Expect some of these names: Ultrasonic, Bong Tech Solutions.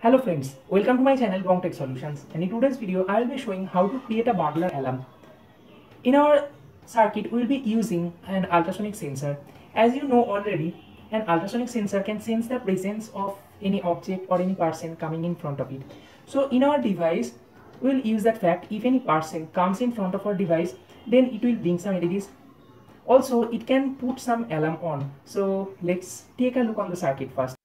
Hello friends, welcome to my channel Bong Tech Solutions, and in today's video I will be showing how to create a burglar alarm. In our circuit we will be using an ultrasonic sensor. As you know already, an ultrasonic sensor can sense the presence of any object or any person coming in front of it. So in our device we will use that fact. If any person comes in front of our device, then it will bring some LEDs. Also it can put some alarm on. So let's take a look on the circuit first.